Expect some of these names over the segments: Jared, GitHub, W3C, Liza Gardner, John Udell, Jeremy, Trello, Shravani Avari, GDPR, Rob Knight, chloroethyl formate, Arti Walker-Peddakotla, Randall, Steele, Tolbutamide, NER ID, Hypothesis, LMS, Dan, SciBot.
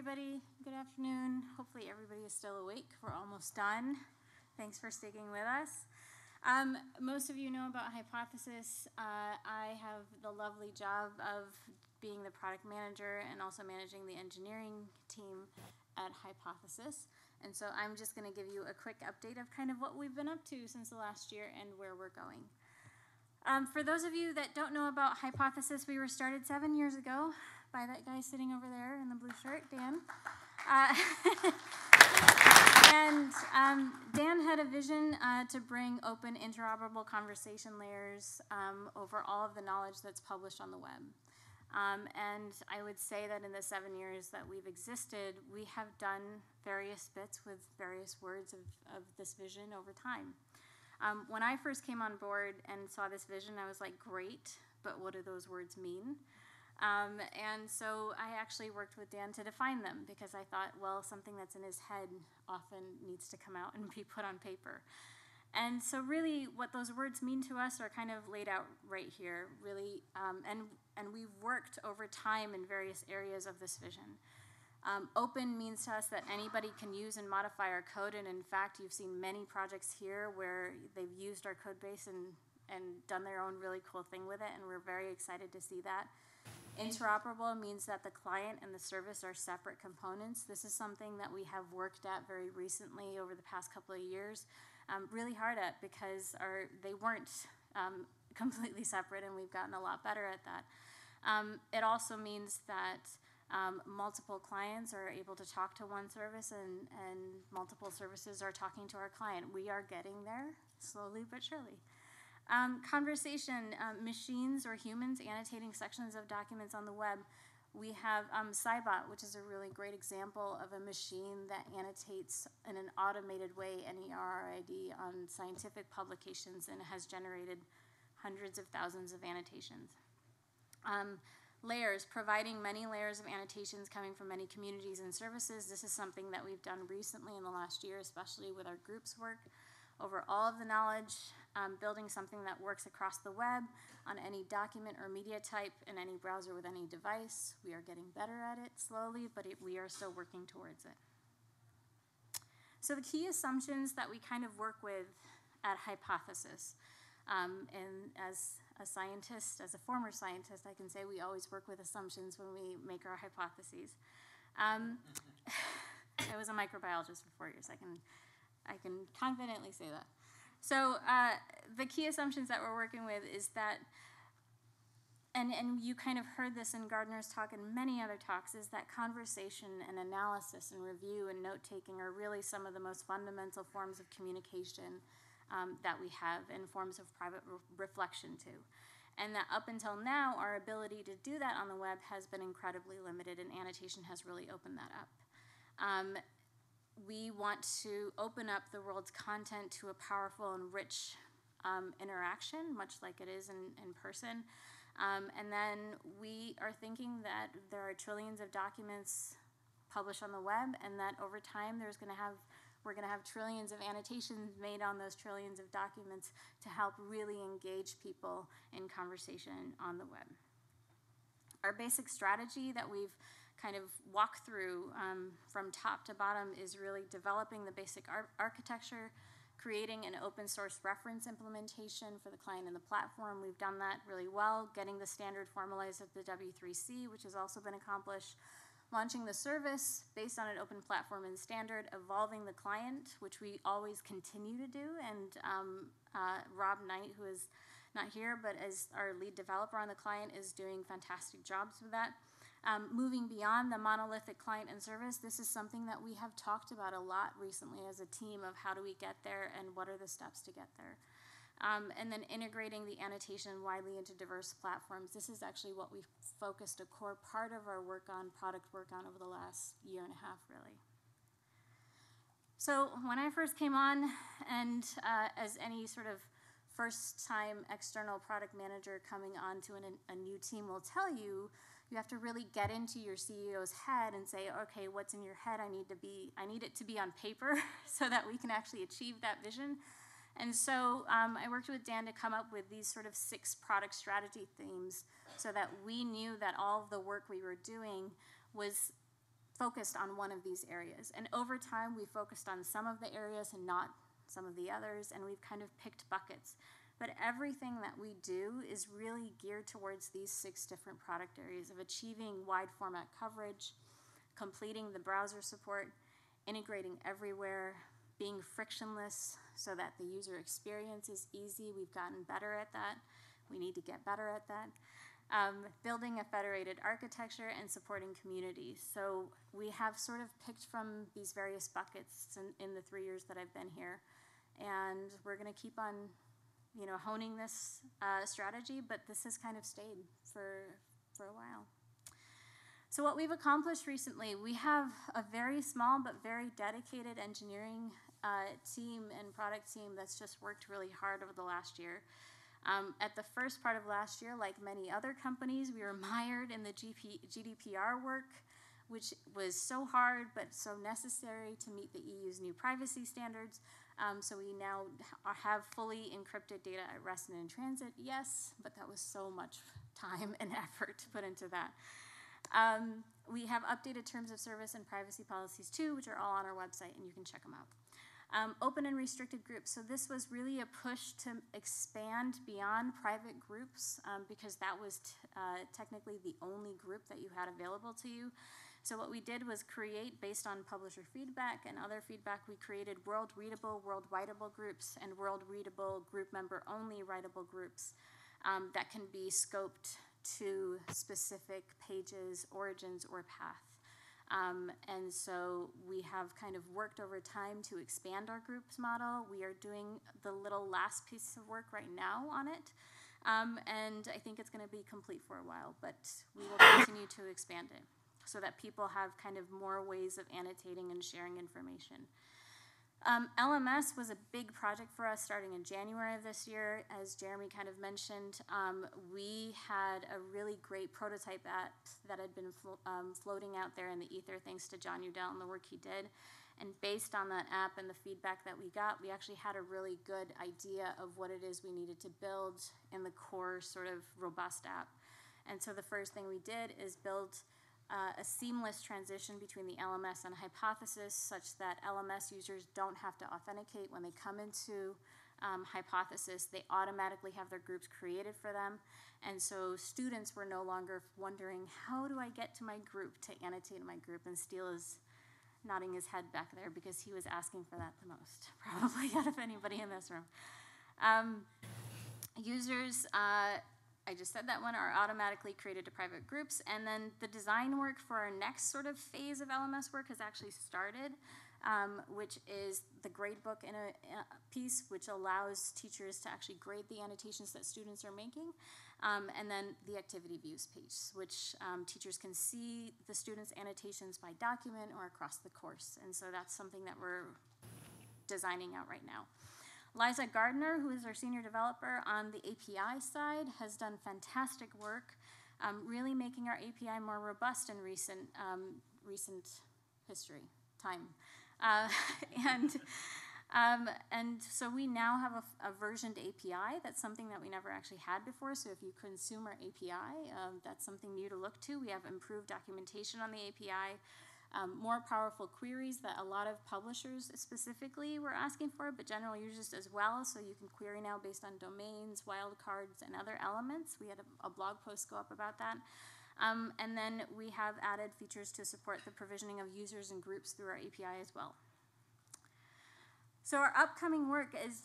everybody. Good afternoon. Hopefully everybody is still awake. We're almost done. Thanks for sticking with us. Most of you know about Hypothesis. I have the lovely job of being the product manager and also managing the engineering team at Hypothesis. And so I'm just going to give you a quick update of kind of what we've been up to since the last year and where we're going. For those of you that don't know about Hypothesis, we were started 7 years ago by that guy sitting over there in the blue shirt, Dan. And Dan had a vision to bring open, interoperable conversation layers over all of the knowledge that's published on the web. And I would say that in the 7 years that we've existed, we have done various bits with various words of this vision over time. When I first came on board and saw this vision, I was like, great, but what do those words mean? And so I actually worked with Dan to define them because I thought, well, something that's in his head often needs to come out and be put on paper. And so really what those words mean to us are kind of laid out right here, really, and we've worked over time in various areas of this vision. Open means to us that anybody can use and modify our code, and in fact, you've seen many projects here where they've used our code base and done their own really cool thing with it, and we're very excited to see that. Interoperable means that the client and the service are separate components. This is something that we have worked at very recently over the past couple of years, really hard at because they weren't completely separate, and we've gotten a lot better at that. It also means that multiple clients are able to talk to one service and multiple services are talking to our client. We are getting there slowly but surely. Conversation, machines or humans annotating sections of documents on the web. We have SciBot, which is a really great example of a machine that annotates in an automated way NER ID on scientific publications and has generated hundreds of thousands of annotations. Layers, providing many layers of annotations coming from many communities and services. This is something that we've done recently in the last year, especially with our groups work over all of the knowledge, building something that works across the web on any document or media type in any browser with any device. We are getting better at it slowly, but we are still working towards it. So the key assumptions that we kind of work with at Hypothesis, and as a scientist, as a former scientist, I can say we always work with assumptions when we make our hypotheses. I was a microbiologist for 4 years. I can confidently say that. So the key assumptions that we're working with is that, and you kind of heard this in Gardner's talk and many other talks, is that conversation and analysis and review and note-taking are really some of the most fundamental forms of communication that we have, and forms of private reflection too. And that up until now, our ability to do that on the web has been incredibly limited, and annotation has really opened that up. We want to open up the world's content to a powerful and rich interaction, much like it is in person. And then we are thinking that there are trillions of documents published on the web, and that over time we're going to have trillions of annotations made on those trillions of documents to help really engage people in conversation on the web. Our basic strategy that we've kind of walked through from top to bottom is really developing the basic architecture, creating an open source reference implementation for the client and the platform. We've done that really well, getting the standard formalized at the W3C, which has also been accomplished. Launching the service based on an open platform and standard, evolving the client, which we always continue to do, and Rob Knight, who is not here, but as our lead developer on the client, is doing fantastic jobs with that. Moving beyond the monolithic client and service, this is something that we have talked about a lot recently as a team of how do we get there and what are the steps to get there. And then integrating the annotation widely into diverse platforms. This is actually what we've focused a core part of our work on, product work on, over the last year and a half, really. So when I first came on, and as any sort of first-time external product manager coming on to a new team will tell you, you have to really get into your CEO's head and say, okay, what's in your head? I need it to be on paper so that we can actually achieve that vision. And so I worked with Dan to come up with these sort of 6 product strategy themes so that we knew that all of the work we were doing was focused on one of these areas. And over time, we focused on some of the areas and not some of the others, and we've kind of picked buckets. But everything that we do is really geared towards these 6 different product areas of achieving wide format coverage, completing the browser support, integrating everywhere, being frictionless so that the user experience is easy. We've gotten better at that. We need to get better at that. Building a federated architecture and supporting communities. So we have sort of picked from these various buckets in the 3 years that I've been here. And we're going to keep on, you know, honing this strategy, but this has kind of stayed for a while. So what we've accomplished recently, we have a very small but very dedicated engineering team and product team that's just worked really hard over the last year. At the first part of last year, like many other companies, we were mired in the GDPR work, which was so hard but so necessary to meet the EU's new privacy standards. So we now have fully encrypted data at rest and in transit, yes, but that was so much time and effort to put into that. We have updated terms of service and privacy policies too, which are all on our website, and you can check them out. Open and restricted groups. So this was really a push to expand beyond private groups because that was technically the only group that you had available to you. So what we did was create, based on publisher feedback and other feedback, we created world-readable, world-writable groups and world-readable group member-only writable groups that can be scoped to specific pages, origins, or path. And so we have kind of worked over time to expand our groups model. We are doing the little last piece of work right now on it. And I think it's going to be complete for a while, but we will continue to expand it so that people have kind of more ways of annotating and sharing information. LMS was a big project for us starting in January of this year. As Jeremy kind of mentioned, we had a really great prototype app that had been floating out there in the ether thanks to John Udell and the work he did. And based on that app and the feedback that we got, we actually had a really good idea of what it is we needed to build in the core sort of robust app. And so the first thing we did is build a seamless transition between the LMS and Hypothesis such that LMS users don't have to authenticate when they come into Hypothesis. They automatically have their groups created for them. And so students were no longer wondering, how do I get to my group to annotate my group? And Steele is nodding his head back there because he was asking for that the most, probably out of anybody in this room. Users, I just said that one, are automatically created to private groups. And then the design work for our next sort of phase of LMS work has actually started, which is the gradebook piece, which allows teachers to actually grade the annotations that students are making. And then the activity views piece, which teachers can see the students' annotations by document or across the course. And so that's something that we're designing out right now. Liza Gardner, who is our senior developer on the API side, has done fantastic work, really making our API more robust in recent history, time. And so we now have a versioned API. That's something that we never actually had before. So if you consume our API, that's something new to look to. We have improved documentation on the API. More powerful queries that a lot of publishers specifically were asking for, but general users as well. So you can query now based on domains, wildcards, and other elements. We had a blog post go up about that. And then we have added features to support the provisioning of users and groups through our API as well. So our upcoming work is,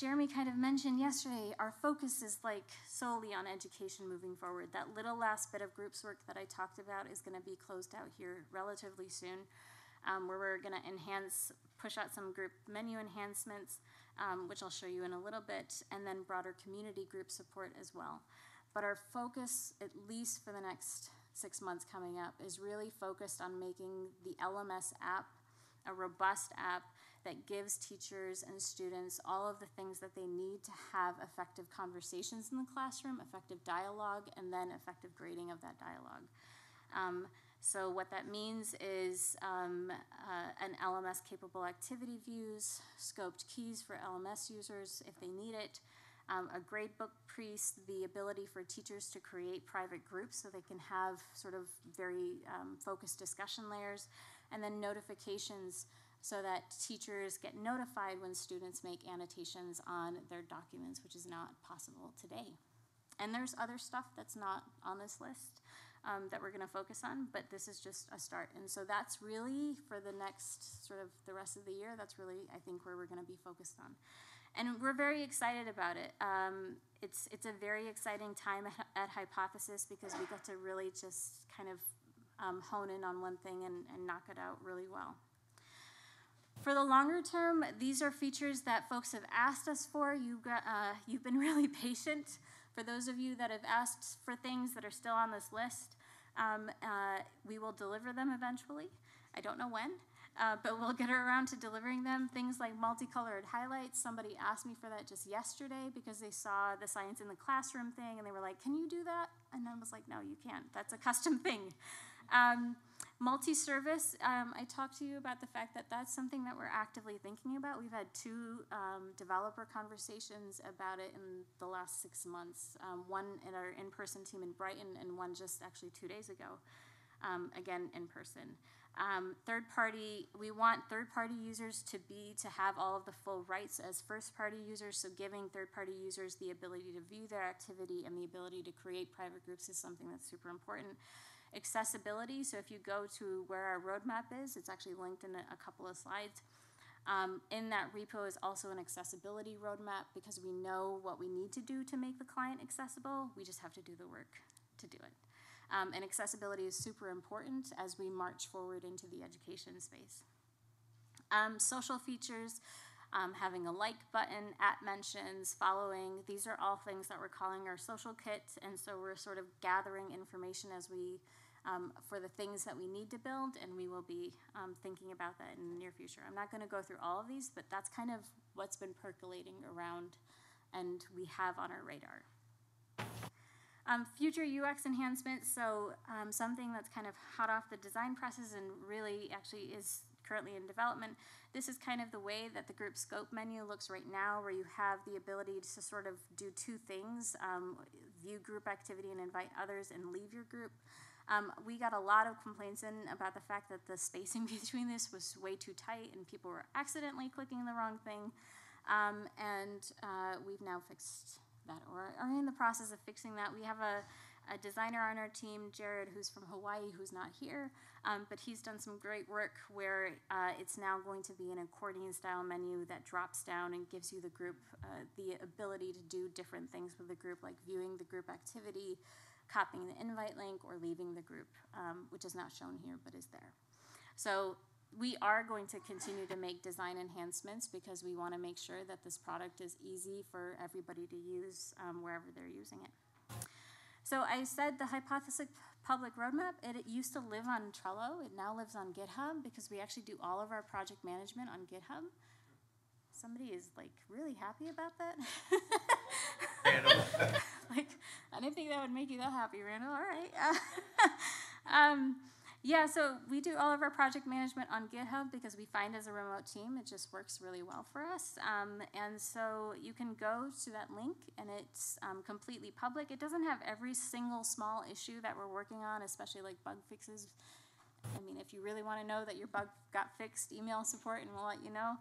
Jeremy kind of mentioned yesterday, our focus is like solely on education moving forward. That little last bit of groups work that I talked about is going to be closed out here relatively soon, where we're going to push out some group menu enhancements, which I'll show you in a little bit, and then broader community group support as well. But our focus, at least for the next 6 months coming up, is really focused on making the LMS app a robust app that gives teachers and students all of the things that they need to have effective conversations in the classroom, effective dialogue, and then effective grading of that dialogue. So what that means is an LMS-capable activity views, scoped keys for LMS users if they need it, A gradebook piece, the ability for teachers to create private groups so they can have sort of very focused discussion layers, and then notifications so that teachers get notified when students make annotations on their documents, which is not possible today. And there's other stuff that's not on this list that we're going to focus on, but this is just a start. And so that's really, for the next sort of the rest of the year, that's really, I think, where we're going to be focused on. And we're very excited about it. It's a very exciting time at Hypothesis because we get to really just kind of hone in on one thing and knock it out really well. For the longer term, these are features that folks have asked us for. You've been really patient. For those of you that have asked for things that are still on this list, we will deliver them eventually. I don't know when. But we'll get around to delivering them. Things like multicolored highlights. Somebody asked me for that just yesterday because they saw the science in the classroom thing, and they were like, can you do that? And I was like, no, you can't. That's a custom thing. Multi-service, I talked to you about the fact that that's something that we're actively thinking about. We've had two developer conversations about it in the last 6 months, one in our in-person team in Brighton and one just actually 2 days ago, again in person. We want third-party users to have all of the full rights as first-party users, so giving third-party users the ability to view their activity and the ability to create private groups is something that's super important. Accessibility, so if you go to where our roadmap is, it's actually linked in a couple of slides. In that repo is also an accessibility roadmap because we know what we need to do to make the client accessible. We just have to do the work to do it. And accessibility is super important as we march forward into the education space. Social features, having a like button, at mentions, following, these are all things that we're calling our social kit, and so we're sort of gathering information as we, for the things that we need to build, and we will be thinking about that in the near future. I'm not going to go through all of these, but that's kind of what's been percolating around and we have on our radar. Future UX enhancements, so something that's kind of hot off the design presses and really actually is currently in development. This is kind of the way that the group scope menu looks right now, where you have the ability to sort of do two things, view group activity and invite others, and leave your group. We got a lot of complaints in about the fact that the spacing between this was way too tight and people were accidentally clicking the wrong thing, and we've now fixed that, or are in the process of fixing that. We have a designer on our team, Jared, who's from Hawaii, who's not here, but he's done some great work where it's now going to be an accordion style menu that drops down and gives you the group the ability to do different things with the group, like viewing the group activity, copying the invite link, or leaving the group, which is not shown here but is there. So we are going to continue to make design enhancements because we want to make sure that this product is easy for everybody to use wherever they're using it. So I said the Hypothesis public roadmap, it used to live on Trello. It now lives on GitHub because we actually do all of our project management on GitHub. Somebody is like really happy about that. Randall. Like, I didn't think that would make you that happy, Randall. All right. Yeah, so we do all of our project management on GitHub because we find as a remote team it just works really well for us. And so you can go to that link, and it's completely public. It doesn't have every single small issue that we're working on, especially like bug fixes. I mean, if you really want to know that your bug got fixed, email support and we'll let you know.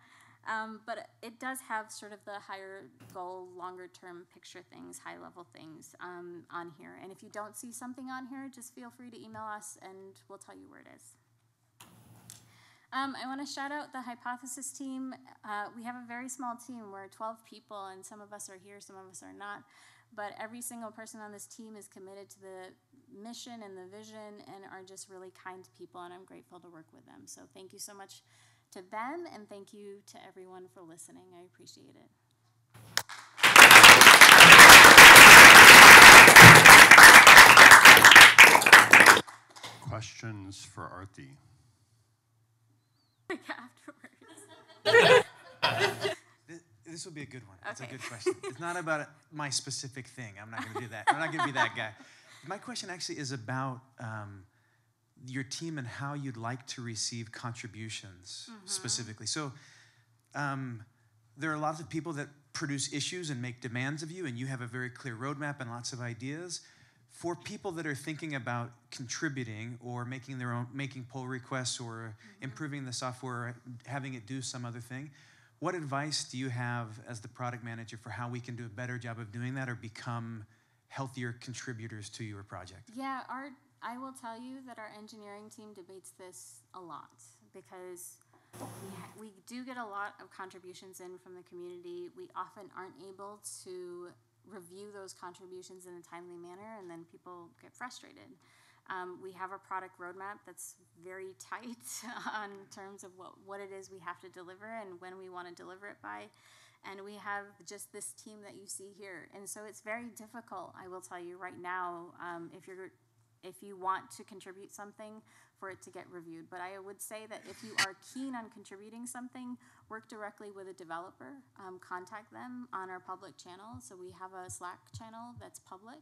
But it does have sort of the higher goal, longer term picture things, high level things on here. And if you don't see something on here, just feel free to email us and we'll tell you where it is. I want to shout out the Hypothesis team. We have a very small team. We're 12 people, and some of us are here, some of us are not. But every single person on this team is committed to the mission and the vision and are just really kind people, and I'm grateful to work with them. So thank you so much to them, and thank you to everyone for listening. I appreciate it. Questions for Arti? Like afterwards. This will be a good one. That's okay. A good question. It's not about my specific thing. I'm not going to do that. I'm not going to be that guy. My question actually is about your team and how you'd like to receive contributions specifically. So there are a lot of people that produce issues and make demands of you, and you have a very clear roadmap and lots of ideas. For people that are thinking about contributing or making their own, making pull requests or improving the software, or having it do some other thing, what advice do you have as the product manager for how we can do a better job of doing that or become healthier contributors to your project? Yeah, I will tell you that our engineering team debates this a lot, because we do get a lot of contributions in from the community. We often aren't able to review those contributions in a timely manner, and then people get frustrated. We have a product roadmap that's very tight on terms of what it is we have to deliver and when we want to deliver it by. And we have just this team that you see here. And so it's very difficult, I will tell you right now, if you want to contribute something, for it to get reviewed. But I would say that if you are keen on contributing something, work directly with a developer. Contact them on our public channel. So we have a Slack channel that's public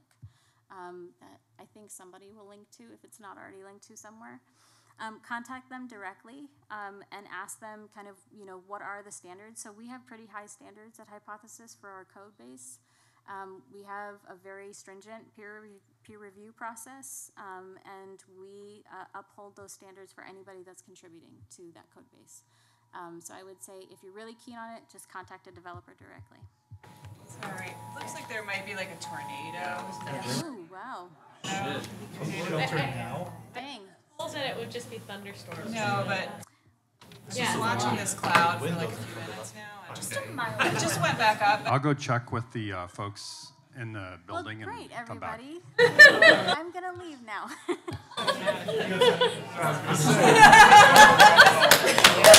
that I think somebody will link to if it's not already linked to somewhere. Contact them directly and ask them kind of, what are the standards? So we have pretty high standards at Hypothesis for our code base. We have a very stringent peer review process, and we uphold those standards for anybody that's contributing to that code base. So I would say if you're really keen on it, just contact a developer directly. All right. Looks like there might be like a tornado. Yeah. Oh, wow. It'll turn now. Dang. I said it would just be thunderstorms. No, but just watching this cloud for like a few minutes now. I just went back up. I'll go check with the folks in the building and come back. Well, great, everybody. I'm going to leave now.